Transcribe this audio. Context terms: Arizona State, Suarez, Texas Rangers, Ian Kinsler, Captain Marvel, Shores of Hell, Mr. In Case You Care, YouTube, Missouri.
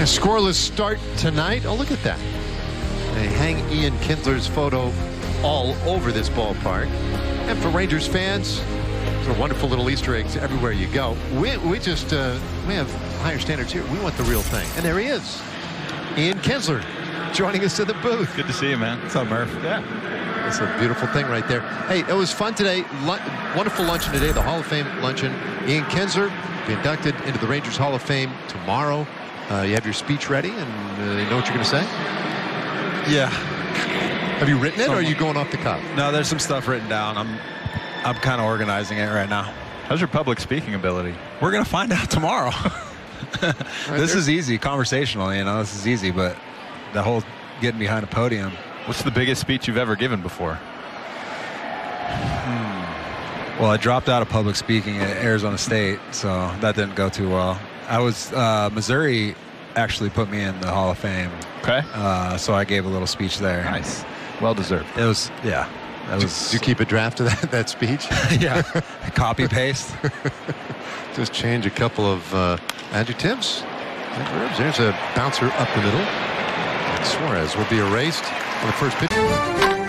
A scoreless start tonight. Oh, look at that. They hang Ian Kinsler's photo all over this ballpark. And for Rangers fans, there are wonderful little Easter eggs everywhere you go. We have higher standards here. We want the real thing. And there he is, Ian Kinsler, joining us at the booth. Good to see you, man. What's up, Murph? Yeah. It's a beautiful thing right there. Hey, it was fun today. Wonderful luncheon today, the Hall of Fame luncheon. Ian Kinsler will be inducted into the Rangers Hall of Fame tomorrow. You have your speech ready, and you know what you're going to say? Yeah. Have you written it, or are you going off the cuff? No, there's some stuff written down. I'm kind of organizing it right now. How's your public speaking ability? We're going to find out tomorrow. This is easy, conversational, you know. This is easy, but the whole getting behind a podium. What's the biggest speech you've ever given before? Well, I dropped out of public speaking at Arizona State, so that didn't go too well. I was Missouri actually put me in the Hall of Fame. Okay. So I gave a little speech there. Nice. Well deserved. It was, yeah. Did you keep a draft of that speech? Yeah. Copy paste. Just change a couple of adjectives. There's a bouncer up the middle. Suarez will be erased on the first pitch.